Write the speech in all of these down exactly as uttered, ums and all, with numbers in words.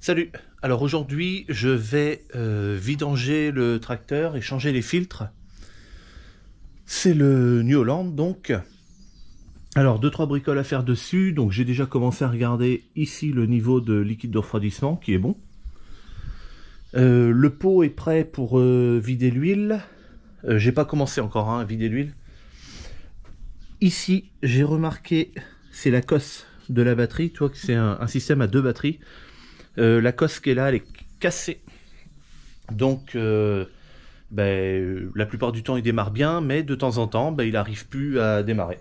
Salut. Alors aujourd'hui, je vais euh, vidanger le tracteur et changer les filtres. C'est le New Holland donc. Alors deux trois bricoles à faire dessus. Donc j'ai déjà commencé à regarder ici le niveau de liquide de refroidissement qui est bon. Euh, le pot est prêt pour euh, vider l'huile. Euh, j'ai pas commencé encore hein, à vider l'huile. Ici, j'ai remarqué, c'est la cosse de la batterie. Tu vois que c'est un, un système à deux batteries. Euh, la cosse qui est là, elle est cassée, donc euh, ben, la plupart du temps il démarre bien, mais de temps en temps ben, il n'arrive plus à démarrer.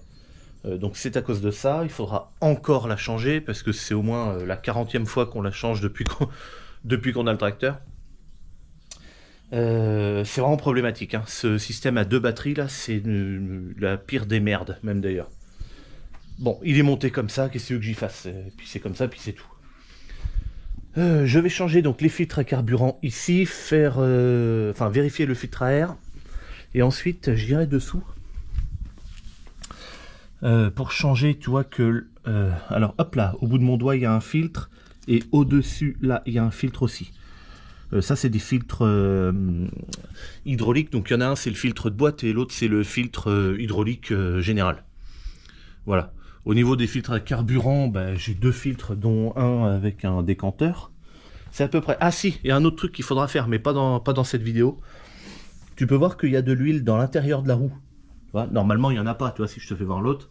Euh, donc c'est à cause de ça, il faudra encore la changer, parce que c'est au moins euh, la quarantième fois qu'on la change depuis qu'on depuis qu'on a le tracteur. Euh, c'est vraiment problématique, hein. Ce système à deux batteries là, c'est la pire des merdes, même d'ailleurs. Bon, il est monté comme ça, qu'est-ce que j'y fasse? Et puis c'est comme ça, puis c'est tout. Euh, je vais changer donc les filtres à carburant ici, faire, euh, enfin vérifier le filtre à air, et ensuite j'irai dessous euh, pour changer. Tu vois que, euh, alors hop là, au bout de mon doigt il y a un filtre, et au-dessus là il y a un filtre aussi. Euh, ça c'est des filtres euh, hydrauliques, donc il y en a un c'est le filtre de boîte et l'autre c'est le filtre euh, hydraulique euh, général. Voilà. Au niveau des filtres à carburant, bah, j'ai deux filtres, dont un avec un décanteur. C'est à peu près... Ah si, il y a un autre truc qu'il faudra faire, mais pas dans, pas dans cette vidéo. Tu peux voir qu'il y a de l'huile dans l'intérieur de la roue. Tu vois, normalement, il n'y en a pas, tu vois, si je te fais voir l'autre.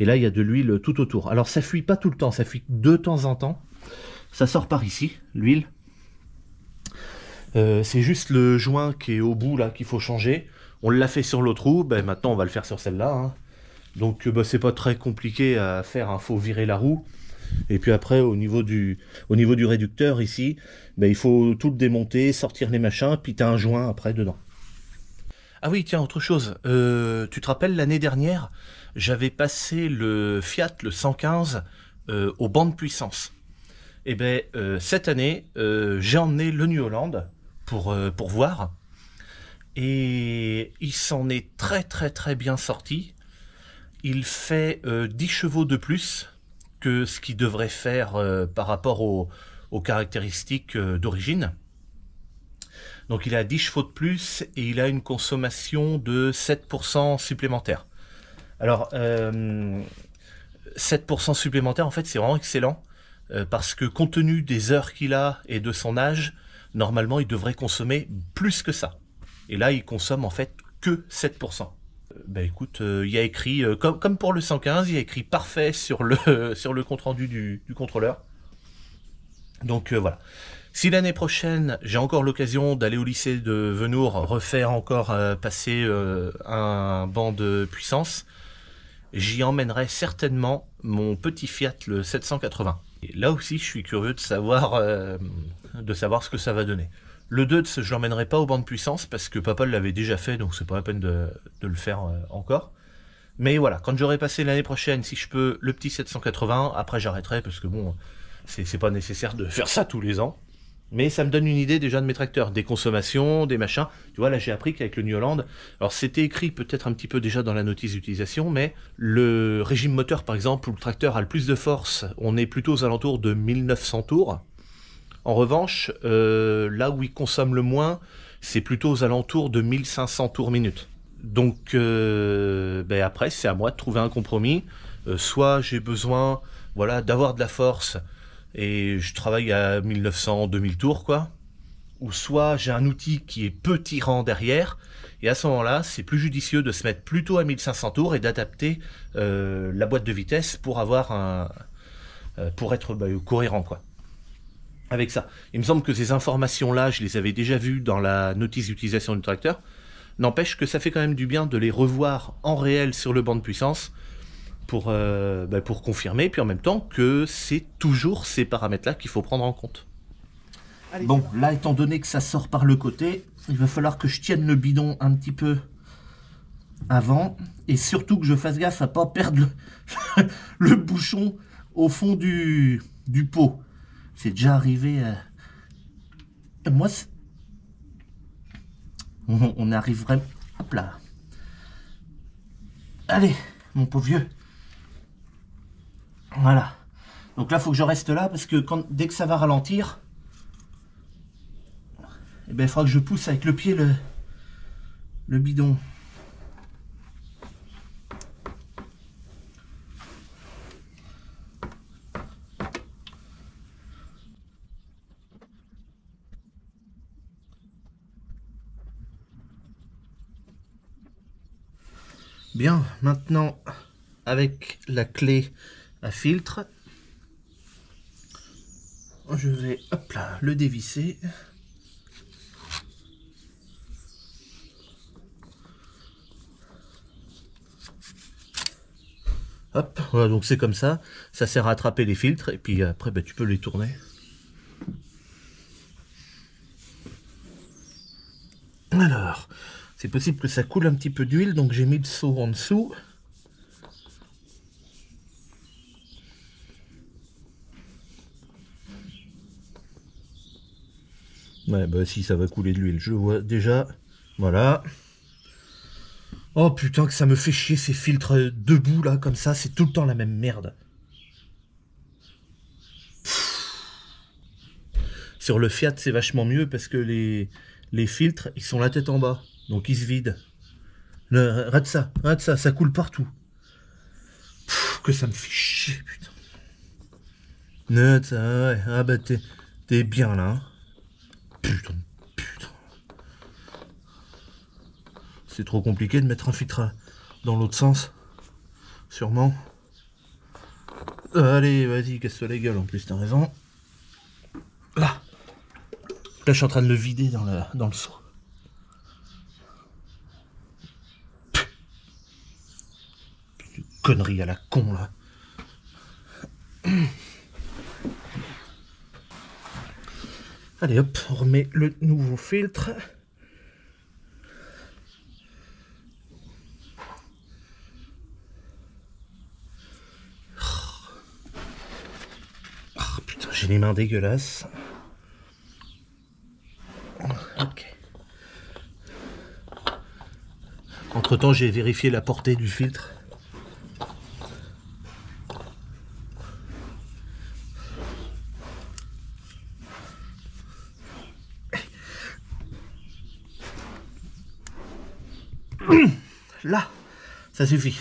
Et là, il y a de l'huile tout autour. Alors, ça fuit pas tout le temps, ça fuit de temps en temps. Ça sort par ici, l'huile. Euh, c'est juste le joint qui est au bout, là, qu'il faut changer. On l'a fait sur l'autre roue, bah, maintenant, on va le faire sur celle-là, hein. Donc bah, c'est pas très compliqué à faire, hein. Faut virer la roue. Et puis après au niveau du, au niveau du réducteur ici, bah, il faut tout le démonter, sortir les machins, puis t'as un joint après dedans. Ah oui tiens, autre chose, euh, tu te rappelles l'année dernière, j'avais passé le Fiat, le cent quinze, euh, aux bancs de puissance. Et bien euh, cette année, euh, j'ai emmené le New Holland pour, euh, pour voir. Et il s'en est très très très bien sorti. Il fait euh, dix chevaux de plus que ce qu'il devrait faire euh, par rapport au, aux caractéristiques euh, d'origine. Donc il a dix chevaux de plus et il a une consommation de sept pour cent supplémentaire. Alors euh, sept pour cent supplémentaire, en fait c'est vraiment excellent, euh, parce que compte tenu des heures qu'il a et de son âge, normalement il devrait consommer plus que ça. Et là il consomme en fait que sept pour cent. Ben écoute, euh, il y a écrit, euh, comme, comme pour le cent quinze, il y a écrit parfait sur le, euh, sur le compte-rendu du, du contrôleur. Donc euh, voilà. Si l'année prochaine, j'ai encore l'occasion d'aller au lycée de Venours, refaire encore euh, passer euh, un banc de puissance, j'y emmènerai certainement mon petit Fiat, le sept cent quatre-vingts. Et là aussi, je suis curieux de savoir, euh, de savoir ce que ça va donner. Le Deutz, je l'emmènerai pas au banc de puissance parce que papa l'avait déjà fait, donc c'est pas la peine de, de le faire encore. Mais voilà, quand j'aurai passé l'année prochaine, si je peux, le petit sept cent quatre-vingts, après j'arrêterai parce que bon, c'est pas nécessaire de faire ça tous les ans. Mais ça me donne une idée déjà de mes tracteurs, des consommations, des machins. Tu vois, là j'ai appris qu'avec le New Holland, alors c'était écrit peut-être un petit peu déjà dans la notice d'utilisation, mais le régime moteur par exemple, où le tracteur a le plus de force, on est plutôt aux alentours de mille neuf cents tours. En revanche, euh, là où il consomme le moins, c'est plutôt aux alentours de mille cinq cents tours minute. Donc euh, ben après, c'est à moi de trouver un compromis. Euh, soit j'ai besoin voilà, d'avoir de la force et je travaille à mille neuf cents, deux mille tours, quoi. Ou soit j'ai un outil qui est peu tirant derrière. Et à ce moment-là, c'est plus judicieux de se mettre plutôt à mille cinq cents tours et d'adapter euh, la boîte de vitesse pour, avoir un, euh, pour être bah, cohérent, quoi. Avec ça, il me semble que ces informations-là, je les avais déjà vues dans la notice d'utilisation du tracteur. N'empêche que ça fait quand même du bien de les revoir en réel sur le banc de puissance pour, euh, bah pour confirmer, puis en même temps que c'est toujours ces paramètres-là qu'il faut prendre en compte. Allez, bon, là, étant donné que ça sort par le côté, il va falloir que je tienne le bidon un petit peu avant et surtout que je fasse gaffe à ne pas perdre le, le bouchon au fond du, du pot. C'est déjà arrivé. Euh... Moi, est... On, on arrive vraiment. Hop là. Allez, mon pauvre vieux. Voilà. Donc là, il faut que je reste là parce que quand, dès que ça va ralentir, eh ben, il faudra que je pousse avec le pied le, le bidon. Bien, maintenant avec la clé à filtre, je vais hop là, le dévisser. Hop, voilà, donc c'est comme ça, ça sert à attraper les filtres et puis après ben, tu peux les tourner. Alors, c'est possible que ça coule un petit peu d'huile, donc j'ai mis le seau en dessous. Ouais, bah si, ça va couler de l'huile, je vois déjà. Voilà. Oh putain que ça me fait chier ces filtres debout là, comme ça, c'est tout le temps la même merde. Pff. Sur le Fiat, c'est vachement mieux parce que les, les filtres, ils sont la tête en bas. Donc ils se vident. Le, rate ça, rate ça, ça coule partout. Pff, que ça me fait chier, putain. Note ça, ouais. Ah bah t'es t'es bien là. Hein. Putain, putain. C'est trop compliqué de mettre un filtre dans l'autre sens. Sûrement. Allez, vas-y, casse-toi la gueule. En plus, t'as raison. Là. Là, je suis en train de le vider dans le, dans le seau. Putain, connerie à la con, là. Allez hop, on remet le nouveau filtre. Oh, putain, j'ai les mains dégueulasses. Ok. Entre-temps, j'ai vérifié la portée du filtre. Là, ça suffit.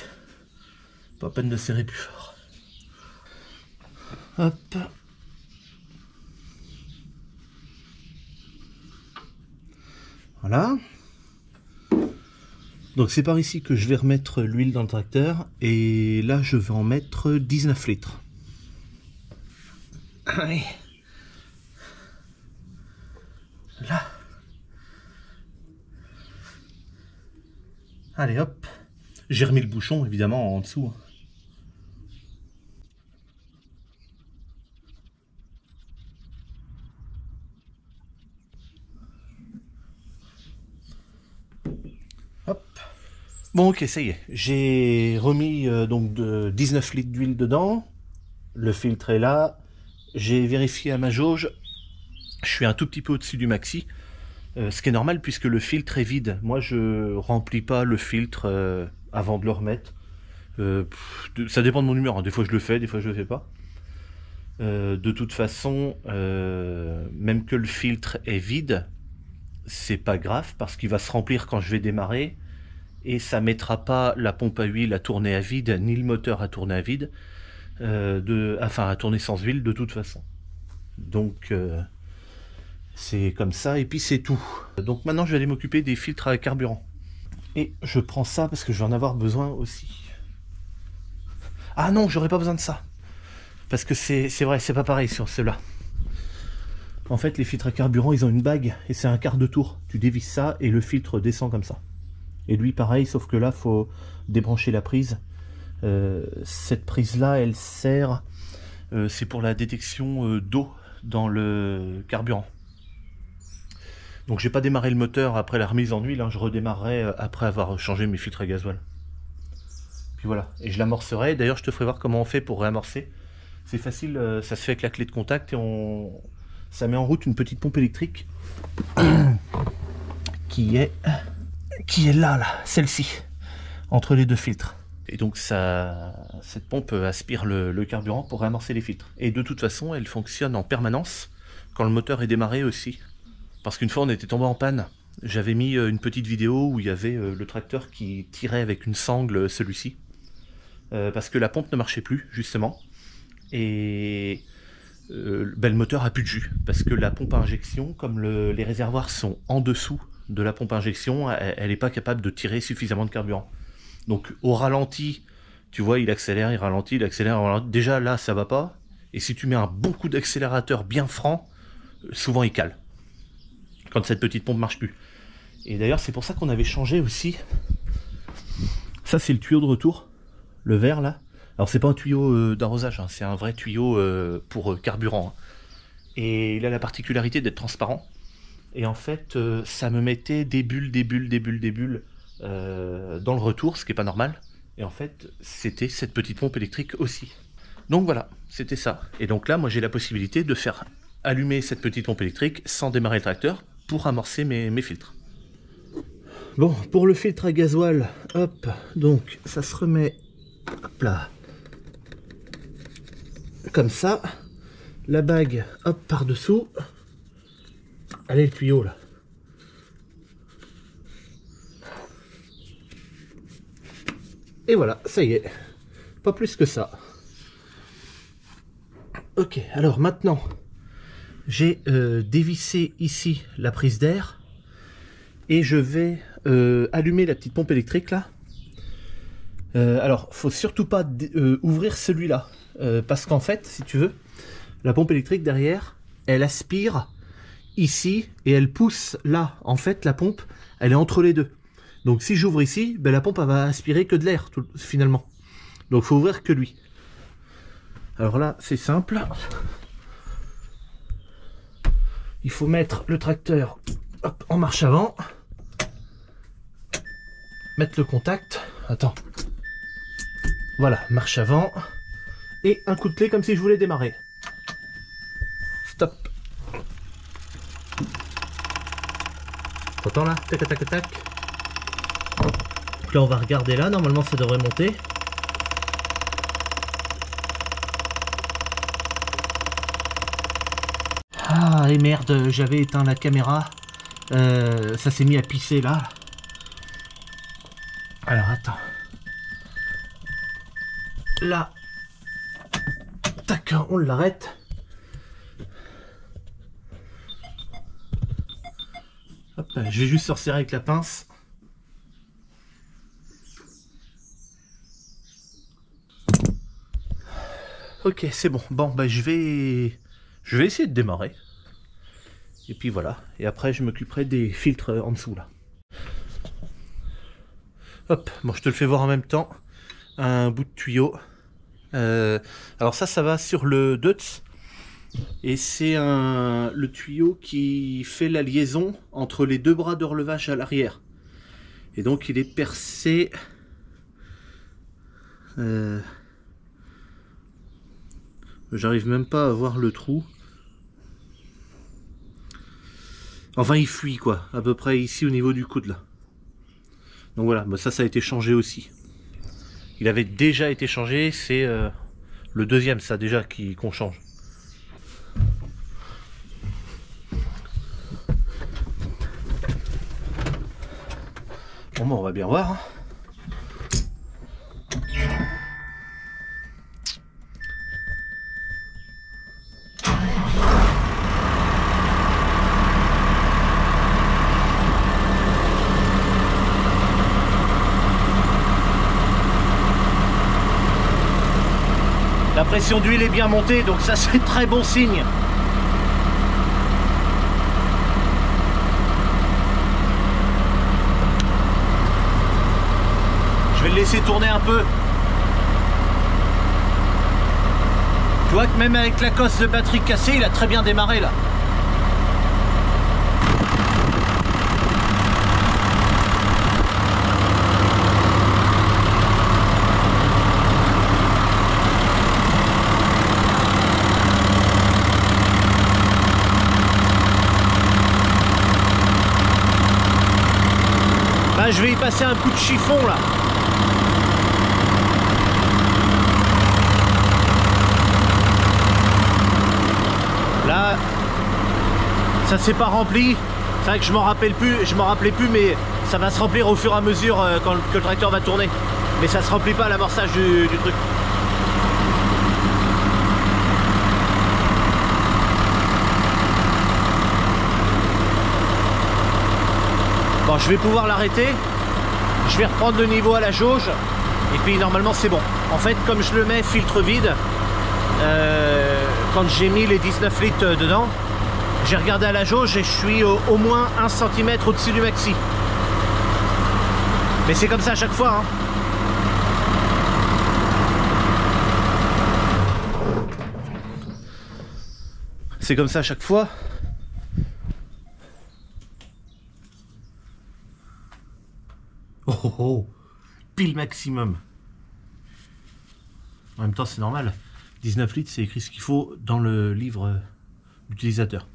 Pas peine de serrer plus fort. Hop. Voilà. Donc c'est par ici que je vais remettre l'huile dans le tracteur. Et là, je vais en mettre dix-neuf litres. Allez. Là. Allez hop, j'ai remis le bouchon évidemment en dessous. Hop. Bon ok, ça y est, j'ai remis euh, donc de dix-neuf litres d'huile dedans, le filtre est là, j'ai vérifié à ma jauge, je suis un tout petit peu au-dessus du maxi. Euh, ce qui est normal puisque le filtre est vide. Moi, je remplis pas le filtre euh, avant de le remettre. Euh, pff, de, ça dépend de mon humeur. Hein. Des fois, je le fais, des fois, je le fais pas. Euh, de toute façon, euh, même que le filtre est vide, c'est pas grave parce qu'il va se remplir quand je vais démarrer et ça mettra pas la pompe à huile à tourner à vide ni le moteur à tourner à vide, euh, de, enfin à tourner sans huile de toute façon. Donc euh, c'est comme ça, et puis c'est tout. Donc maintenant, je vais aller m'occuper des filtres à carburant. Et je prends ça parce que je vais en avoir besoin aussi. Ah non, j'aurais pas besoin de ça. Parce que c'est vrai, c'est pas pareil sur ceux-là. En fait, les filtres à carburant, ils ont une bague, et c'est un quart de tour. Tu dévisses ça, et le filtre descend comme ça. Et lui, pareil, sauf que là, faut débrancher la prise. Euh, cette prise-là, elle sert... Euh, c'est pour la détection euh, d'eau dans le carburant. Donc j'ai pas démarré le moteur après la remise en huile, hein. Je redémarrerai après avoir changé mes filtres à gasoil. Puis voilà, et je l'amorcerai. D'ailleurs je te ferai voir comment on fait pour réamorcer. C'est facile, ça se fait avec la clé de contact et on... ça met en route une petite pompe électrique qui est qui est là, là, celle-ci, entre les deux filtres. Et donc ça, cette pompe aspire le, le carburant pour amorcer les filtres. Et de toute façon, elle fonctionne en permanence quand le moteur est démarré aussi. Parce qu'une fois, on était tombé en panne. J'avais mis une petite vidéo où il y avait le tracteur qui tirait avec une sangle celui-ci. Euh, parce que la pompe ne marchait plus, justement. Et euh, ben, le moteur a plus de jus. Parce que la pompe à injection, comme le, les réservoirs sont en dessous de la pompe à injection, elle n'est pas capable de tirer suffisamment de carburant. Donc au ralenti, tu vois, il accélère, il ralentit, il accélère, il ralentit. Déjà là, ça va pas. Et si tu mets un bon coup d'accélérateur bien franc, souvent il cale. Quand cette petite pompe marche plus. Et d'ailleurs, c'est pour ça qu'on avait changé aussi. Ça, c'est le tuyau de retour, le vert là. Alors c'est pas un tuyau euh, d'arrosage, hein, c'est un vrai tuyau euh, pour euh, carburant. Hein. Et il a la particularité d'être transparent. Et en fait, euh, ça me mettait des bulles, des bulles, des bulles, des bulles euh, dans le retour, ce qui n'est pas normal. Et en fait, c'était cette petite pompe électrique aussi. Donc voilà, c'était ça. Et donc là, moi, j'ai la possibilité de faire allumer cette petite pompe électrique sans démarrer le tracteur pour amorcer mes, mes filtres. Bon, pour le filtre à gasoil, hop, donc ça se remet, hop là, comme ça. La bague, hop, par-dessous. Allez, le tuyau là. Et voilà, ça y est. Pas plus que ça. Ok, alors maintenant, j'ai euh, dévissé ici la prise d'air. Et je vais euh, allumer la petite pompe électrique là. Euh, alors, faut surtout pas euh, ouvrir celui-là. Euh, parce qu'en fait, si tu veux, la pompe électrique derrière, elle aspire ici et elle pousse là. En fait, la pompe, elle est entre les deux. Donc si j'ouvre ici, ben, la pompe elle va aspirer que de l'air tout, finalement. Donc faut ouvrir que lui. Alors là, c'est simple. Il faut mettre le tracteur, hop, en marche avant. Mettre le contact. Attends. Voilà, marche avant. Et un coup de clé comme si je voulais démarrer. Stop. T'entends là? Tac, tac, tac, tac. Donc là, on va regarder là. Normalement, ça devrait monter. Ah, et merde, j'avais éteint la caméra. Euh, ça s'est mis à pisser là. Alors, attends. Là. Tac, on l'arrête. Hop, je vais juste resserrer avec la pince. Ok, c'est bon. Bon, bah je vais... Je vais essayer de démarrer. Et puis voilà. Et après, je m'occuperai des filtres en dessous, là. Hop. Bon, je te le fais voir en même temps. Un bout de tuyau. Euh, alors ça, ça va sur le Deutz. Et c'est un, le tuyau qui fait la liaison entre les deux bras de relevage à l'arrière. Et donc, il est percé... Euh, J'arrive même pas à voir le trou. Enfin, il fuit, quoi. À peu près ici, au niveau du coude, là. Donc voilà, bah ça, ça a été changé aussi. Il avait déjà été changé. C'est euh, le deuxième, ça, déjà, qui qu'on change. Bon, bah, on va bien voir. Hein. La pression d'huile est bien montée, donc ça c'est très bon signe. Je vais le laisser tourner un peu. Tu vois que même avec la cosse de batterie cassée, il a très bien démarré là. Je vais y passer un coup de chiffon là. Là, ça s'est pas rempli. C'est vrai que je m'en rappelle plus, je m'en rappelais plus, mais ça va se remplir au fur et à mesure euh, quand le, que le tracteur va tourner. Mais ça se remplit pas à l'amorçage du, du truc. Bon, je vais pouvoir l'arrêter. Je vais reprendre le niveau à la jauge. Et puis normalement c'est bon. En fait, comme je le mets filtre vide, euh, quand j'ai mis les dix-neuf litres dedans, j'ai regardé à la jauge et je suis au, au moins un centimètre au-dessus du maxi. Mais c'est comme ça à chaque fois, hein. C'est comme ça à chaque fois. Oh, oh, oh. Pile maximum. En même temps, c'est normal. dix-neuf litres, c'est écrit ce qu'il faut dans le livre euh, d'utilisateur.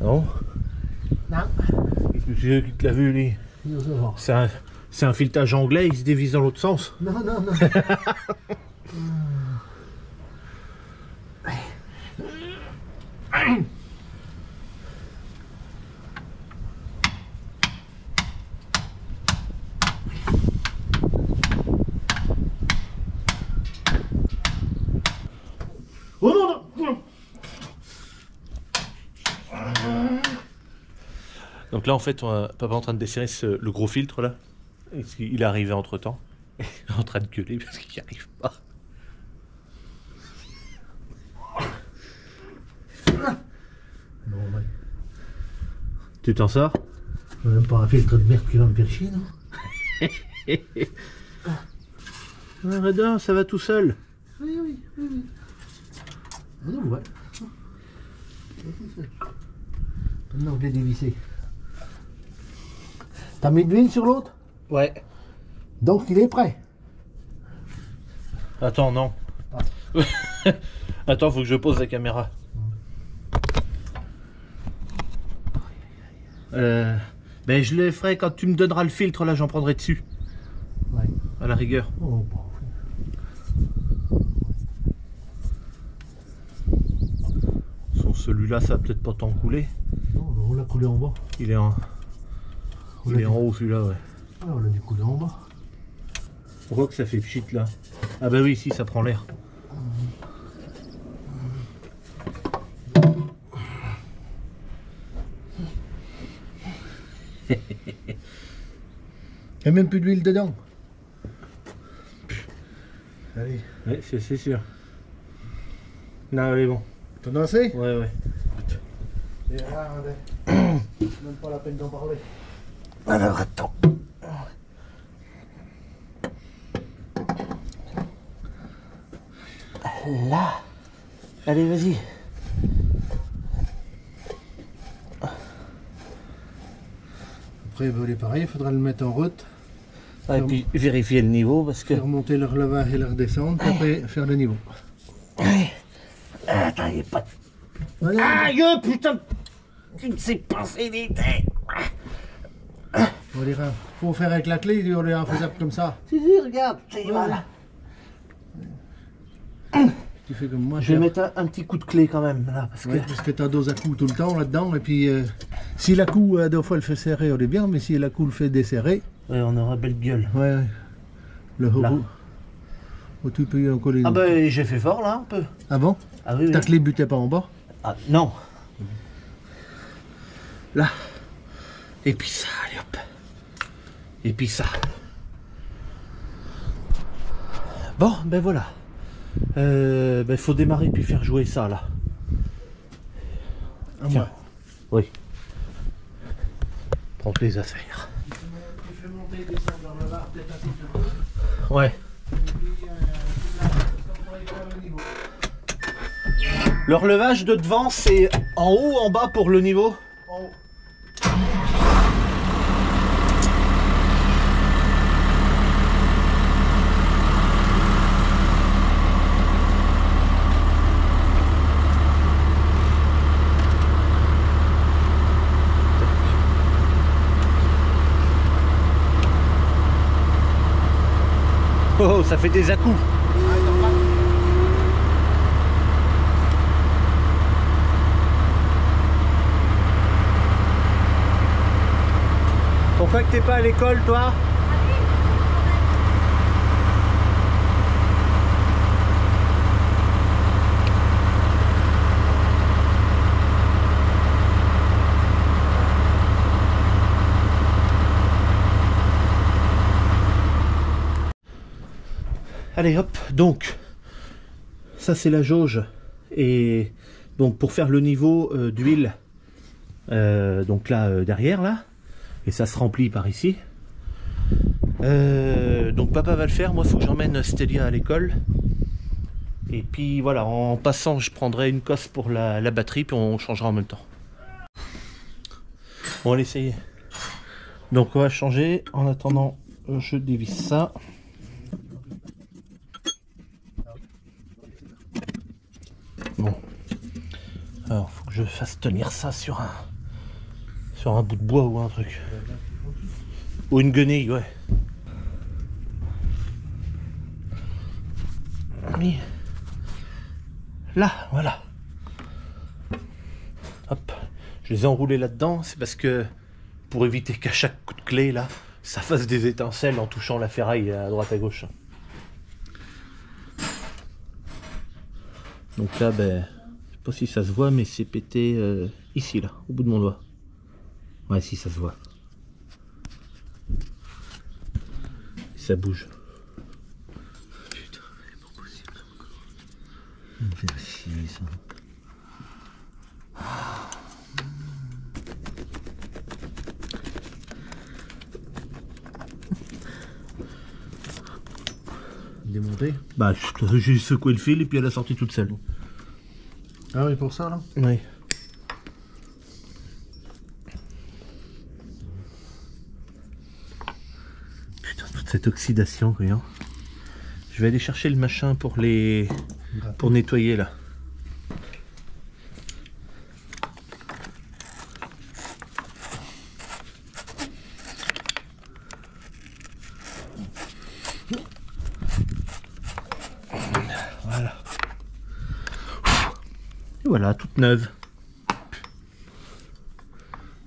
Non. Non. Tu l'as vu, lui? C'est un, un filetage anglais, il se dévisse dans l'autre sens. Non, non, non. Donc là en fait, on a, papa est en train de desserrer ce, le gros filtre là. Il est arrivé entre temps. Il est en train de gueuler parce qu'il n'y arrive pas. Bon, ouais. Tu t'en sors? Même pas un filtre de merde qui va me faire chier, non? Ah, Redin, ça va tout seul. Oui, oui, oui, oui. Ah non, ouais. Ça va tout seul. Maintenant, je l'ai dévissé. T'as mis de l'huile sur l'autre? Ouais. Donc il est prêt. Attends, non. Ah. Attends, faut que je pose la caméra. Euh, ben je le ferai quand tu me donneras le filtre, là j'en prendrai dessus. Ouais. À la rigueur. Oh, bon. Celui-là, ça va peut-être pas tant couler. Non, on l'a coulé en bas. Il est en, il est en haut celui-là, ouais. Ah, on l'a dû couler en bas. Pourquoi que ça fait pchit là? Ah bah oui, si, ça prend l'air. Il n'y a même plus d'huile dedans. Allez. Ouais, c'est sûr. Non, elle est bon. T'en as assez? Ouais, ouais. C'est même pas la peine d'en parler. Alors attends. Là. Allez, vas-y. Après, ben, les pareil, il faudra le mettre en route. Ah, et faire... puis vérifier le niveau parce que... Faire monter le relevage et le redescendre, puis après faire le niveau. Attends, il est pas... Voilà. Aïe, putain, tu ne sais pas c'est l'été. Bon, les reins, faut faire avec la clé, on est infaisable comme ça. Tu dis, regarde, c'est voilà. Tu fais comme moi. Je vais mettre un, un petit coup de clé quand même, là, parce ouais, que... parce que t'as dose à coup tout le temps, là-dedans, et puis... Euh, si la coup, euh, deux fois, le fait serrer, on est bien, mais si la coup le fait desserrer... Ouais, on aura belle gueule. Ouais, ouais. Le robot. Tu peux en coller. Ah ben j'ai fait fort là un peu. Ah bon? Ah oui. Ta oui. Clé butait pas en bas? Ah non. Là. Et puis ça, allez hop. Et puis ça. Bon, ben voilà. Euh, ben faut démarrer puis faire jouer ça là. Ah, tiens. Ouais. Oui. Prends tes affaires. Tu fais monter et descendre dans le bar, peut-être assez peu. Ouais. Le relevage de devant, c'est en haut ou en bas pour le niveau? En haut. Oh, ça fait des à-coups. Ah, Pourquoi que t'es pas à l'école, toi? Allez hop, donc ça c'est la jauge, et donc pour faire le niveau euh, d'huile, euh, donc là euh, derrière là, et ça se remplit par ici. Euh, donc papa va le faire, moi il faut que j'emmène Stélia à l'école, et puis voilà, en passant je prendrai une cosse pour la, la batterie, puis on changera en même temps. On va l'essayer. Donc on va changer, en attendant je dévisse ça. Bon, alors faut que je fasse tenir ça sur un sur un bout de bois ou un truc, ou une guenille, ouais. Oui. Là, voilà. Hop, je les ai enroulés là-dedans, c'est parce que pour éviter qu'à chaque coup de clé là, ça fasse des étincelles en touchant la ferraille à droite à gauche. Donc là, ben, je sais pas si ça se voit, mais c'est pété euh, ici, là, au bout de mon doigt. Ouais, si ça se voit. Ça bouge. Putain, mais pourquoi c'est comme ça? Démonter. Bah j'ai secoué le fil et puis elle a sorti toute seule. Ah oui, pour ça là? Oui. Putain, toute cette oxydation, voyons. Je vais aller chercher le machin pour les... Ah. Pour nettoyer là. Voilà, toute neuve.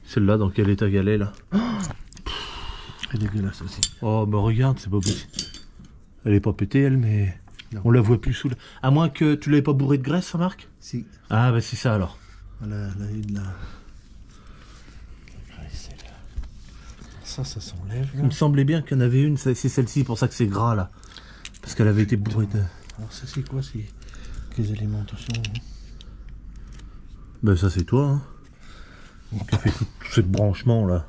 Celle-là, dans quel état qu'elle est là? Oh, elle est dégueulasse aussi. Oh, bah regarde, c'est pas possible. Elle est pas pétée, elle, mais non. On la voit plus sous la... À moins que tu l'avais pas bourrée de graisse, ça, Marc? Si. Ah, bah c'est ça alors. Voilà, elle a eu de la... Ça, ça s'enlève. Il me semblait bien qu'il y en avait une, c'est celle-ci, pour ça que c'est gras là. Parce qu'elle avait été bourrée de... Alors, ça, c'est quoi ces alimentations? Ben ça c'est toi, hein. Donc tu as fait tout, tout ce branchement là,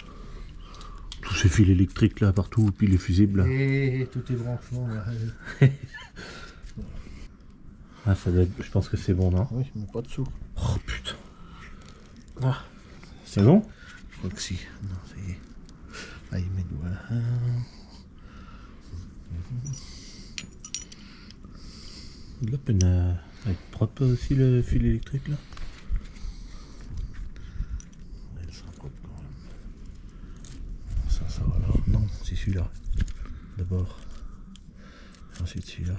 tous ces fils électriques là partout, puis les fusibles là. Et, et tous tes branchements là. Ah ça doit être, je pense que c'est bon, non? Oui, mais pas de sous. Oh putain. Ah, c'est bon? Je crois que si. Non, ça y est. Ah, il met le doigt là. Il a de la peine à, à être propre aussi le fil électrique là. Celui-là d'abord, ensuite celui-là.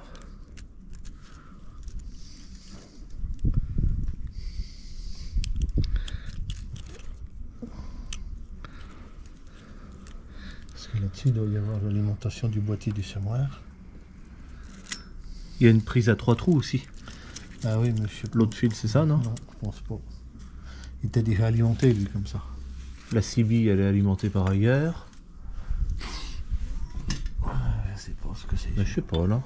Parce que là-dessus il doit y avoir l'alimentation du boîtier du semoir. Il y a une prise à trois trous aussi. Ah oui, monsieur. L'autre fil, c'est ça, non? Non, je pense pas. Il était déjà alimenté lui comme ça. La C B elle est alimentée par ailleurs. Que ben, je sais pas là.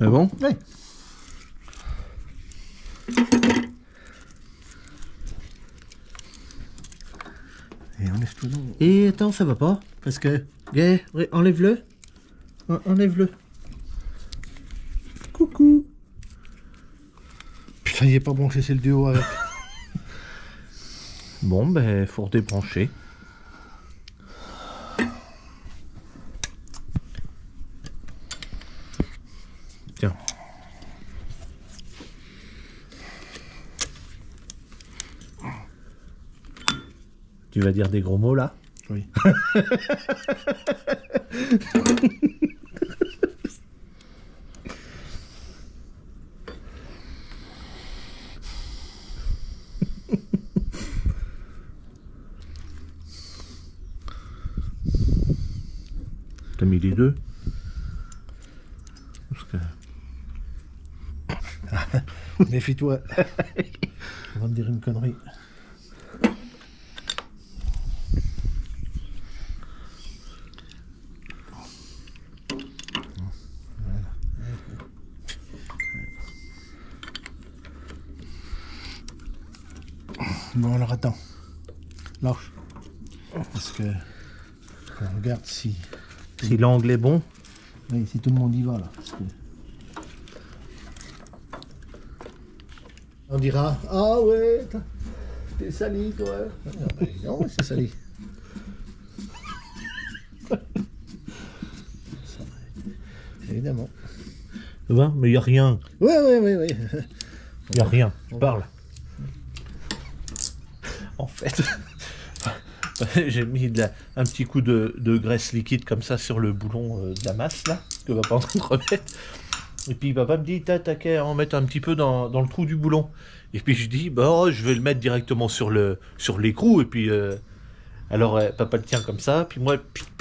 Ah bon? Oui. Et attends, ça va pas, parce que... Yeah, enlève-le. Enlève-le. Coucou. Putain, il est pas branché, c'est le duo avec. Bon, ben, faut redébrancher. Tiens. Tu vas dire des gros mots, là? Oui. T'as mis les deux? Parce que... Méfie-toi. On va me dire une connerie. Bon, alors attends. Lâche. Parce que... On regarde si... Si l'angle est bon. Oui, si tout le monde y va, là. Parce que... On dira, ah ouais, t'es sali, toi. Ah ben non, c'est sali. Évidemment. Tu vois, mais il n'y a rien. Oui, oui, oui, oui. Il n'y a rien, tu parles. En fait, j'ai mis de la, un petit coup de, de graisse liquide comme ça sur le boulon de la masse, là, que va pas en train de remettre. Et puis papa me dit, t'as taquet à en mettre un petit peu dans, dans le trou du boulon. Et puis je dis, bah, oh, je vais le mettre directement sur le sur l'écrou. Et puis, euh, alors euh, papa le tient comme ça. Puis moi,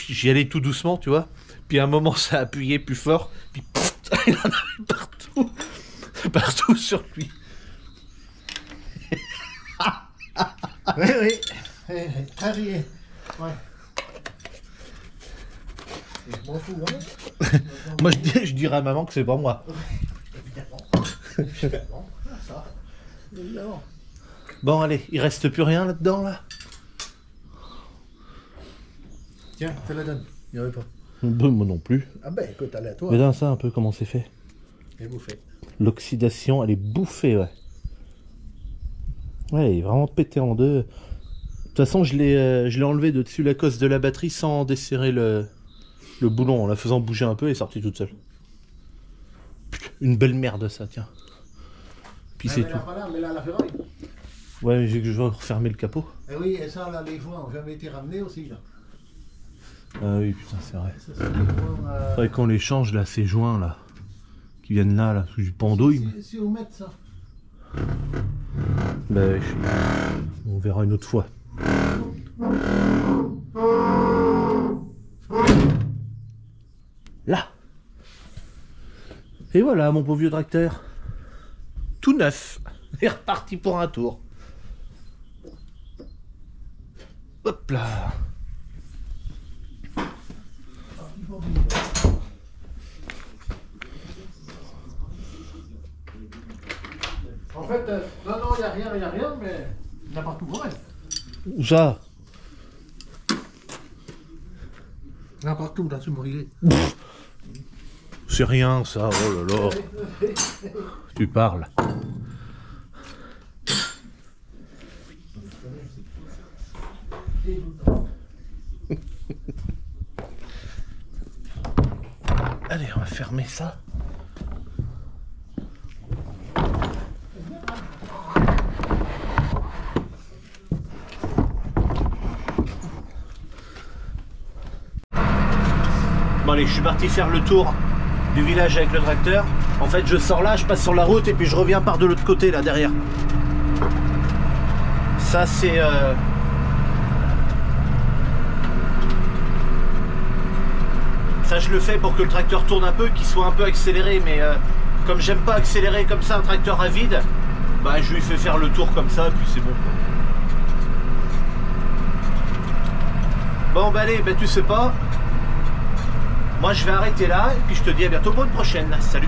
j'y allais tout doucement, tu vois. Puis à un moment, ça a appuyé plus fort. Puis pff, il en a eu partout, partout sur lui. Oui, oui, oui, oui. Très rié. Ouais. Je m'en fous, hein. Moi, je, dis, je dirais à maman que c'est pas moi. Évidemment. Évidemment. Ça. Évidemment. Bon, allez, il reste plus rien là-dedans, là. Tiens, je te la donne. Il n'y en avait pas. Bah, moi non plus. Ah ben, écoute, allez à toi. Regarde ça un peu, comment c'est fait. Elle est bouffée. L'oxydation, elle est bouffée, ouais. Ouais, il est vraiment pété en deux. De toute façon, je l'ai euh, enlevé de dessus la cosse de la batterie sans desserrer le... Le boulon, en la faisant bouger un peu, est sorti toute seule. Putain, une belle merde, ça, tiens. Puis c'est tout. Voilà, mais là, la ferraille. Ouais, j'ai que je vais refermer le capot. Et oui, et ça, là, les joints ont jamais été ramenés aussi, là. Ah oui, putain, c'est vrai. Ça, c'est euh... vrai qu'on les change, là, ces joints, là. Qui viennent là, là, sous du pendouille. Si, si, si vous mettez ça. Ben, je... on verra une autre fois. Là. Et voilà mon beau vieux tracteur. Tout neuf. Et reparti pour un tour. Hop là. En fait, euh, non, non, il n'y a rien, il n'y a rien, mais il y a partout pour elle. Où ça? Il y a partout, là, tu me riais. C'est rien ça, oh là là. Tu parles. Allez, on va fermer ça. Bon allez, je suis parti faire le tour du village avec le tracteur. En fait, je sors là, je passe sur la route et puis je reviens par de l'autre côté, là, derrière. Ça, c'est... Euh... Ça, je le fais pour que le tracteur tourne un peu, qu'il soit un peu accéléré. Mais euh, comme j'aime pas accélérer comme ça un tracteur à vide, bah, je lui fais faire le tour comme ça, puis c'est bon. Bon, bah allez, bah, tu sais pas... Moi je vais arrêter là et puis je te dis à bientôt pour une prochaine. Salut!